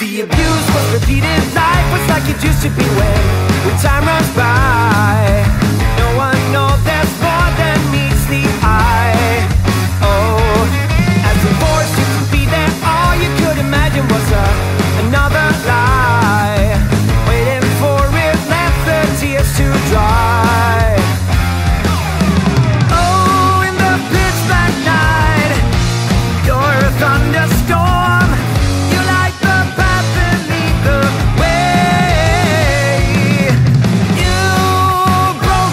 The abuse was repeated, life was like it used to be when time runs by. No one knows there's more than meets the eye. Oh, as the force used to be there, all you could imagine was another lie. Waiting for it left the tears to dry. Oh, in the pitch black night, you're a thunderstorm. Bro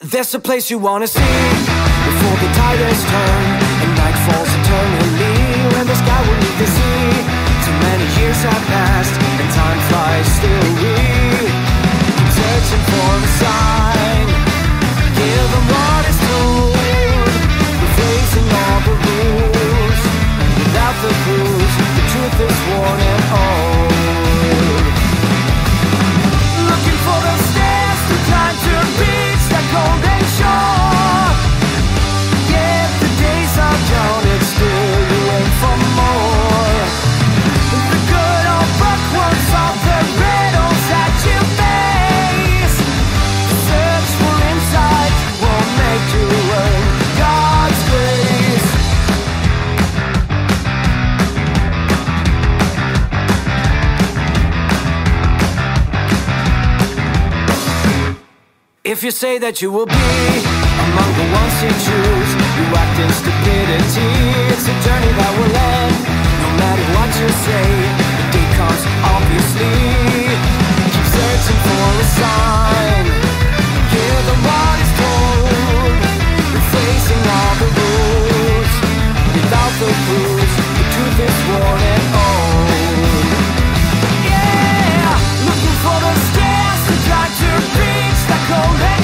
There's a place you wanna see before the tires turn and night falls eternally, when the sky will meet the sea. Too many years have passed and time flies still. We keep searching for a sign, give them what is told. We're facing all the rules, without the rules, the truth is worn and old. Looking for the stairs to climb to reach that golden. If you say that you will be among the ones you choose, you act in stupidity. It's a journey that will end, no matter what you say. The day comes, obviously. Keep searching for a sign, hear the what is told. Replacing all the rules, without the rules, the truth is worn and old. Yeah, looking for the stairs to guide to reach that golden. That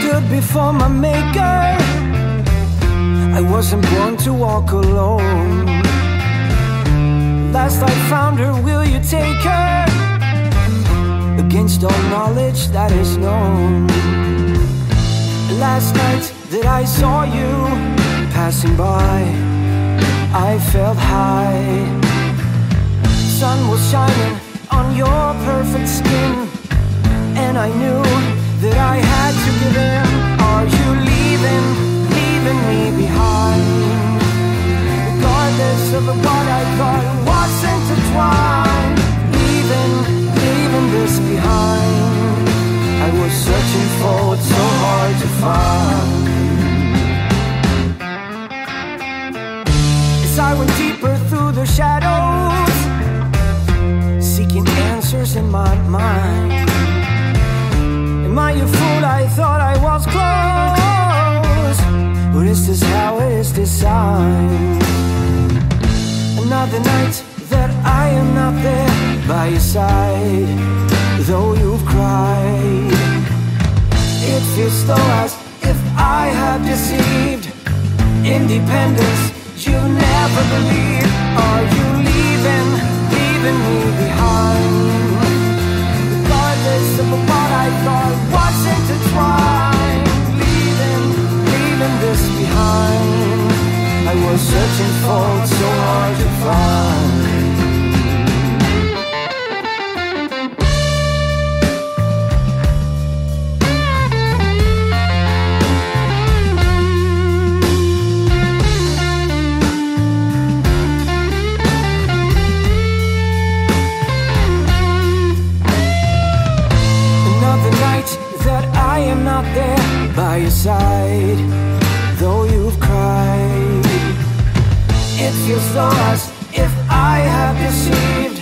stood before my maker. I wasn't born to walk alone. Last I found her, will you take her? Against all knowledge that is known. Last night that I saw you passing by, I felt high. Sun was shining on your perfect skin, and I knew that I had to give in. Are you leaving, leaving me behind? Regardless of what I thought was intertwined, leaving, leaving this behind. I was searching for what's so hard to find. As I went deeper through the shadows, seeking answers in my mind. Am I a fool? I thought I was close. But is this how it is designed? Another night that I am not there by your side, though you've cried. It feels though as if I have deceived. Independence you never believed. Are you leaving? Leaving me behind. Regardless of what I thought wasn't to try. Leaving, leaving this behind. I was searching for it so hard to find. There by your side, though you've cried. It feels though as if I have deceived.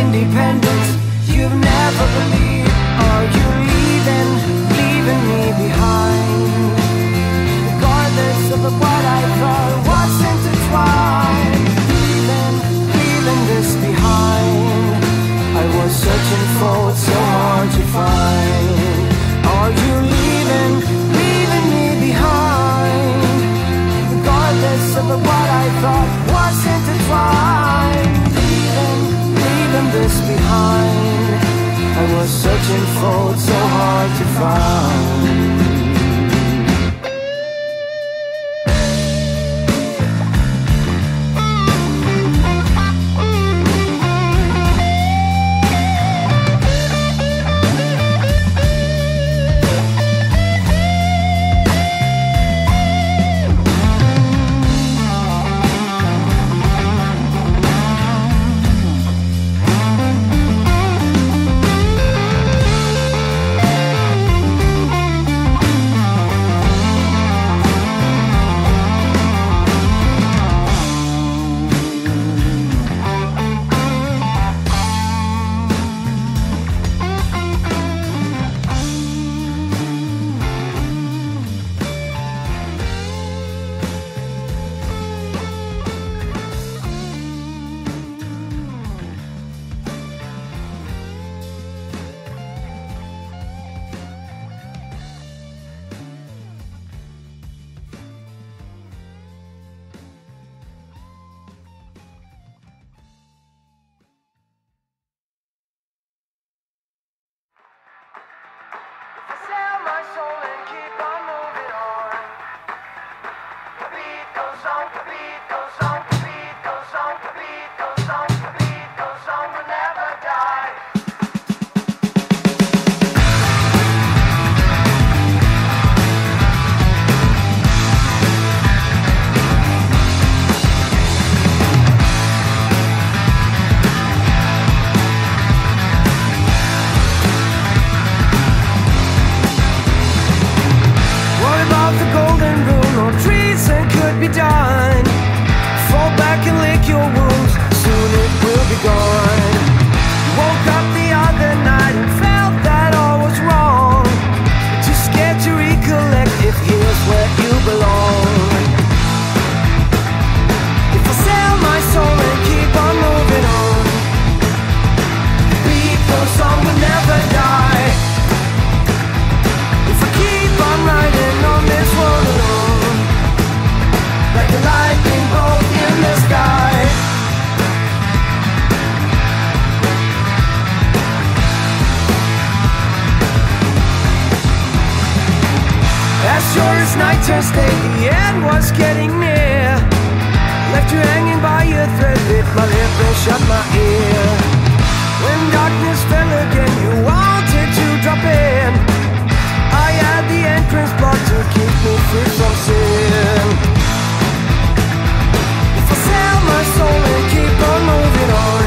Independence you've never believed. Are you leaving, leaving me behind? Regardless of what I thought wasn't to try. Leaving, leaving this behind. I was searching for what's so hard to find. Are you leaving, leaving me behind? Regardless of what I thought wasn't to find. Leaving, leaving this behind. I was searching for it so hard to find. Never die. If I keep sure as night turns day, the end was getting near. Left you hanging by a thread with my lip and shut my ear. When darkness fell again, you wanted to drop in. I had the entrance block to keep me free from sin. If I sell my soul and keep on moving on,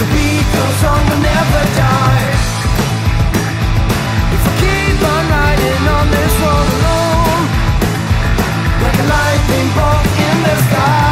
the beat goes on, will never die. If I keep on riding on this road alone, like a lightning bolt in the sky.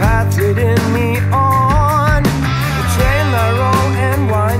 Path leading me on, the trail I roll and wind.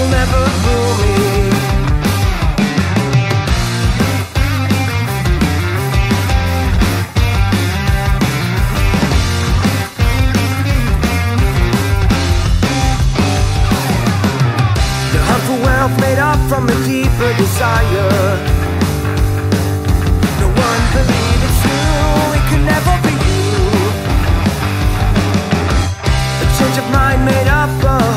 you'll never fool me. The hunt for wealth made up from a deeper desire. Made up of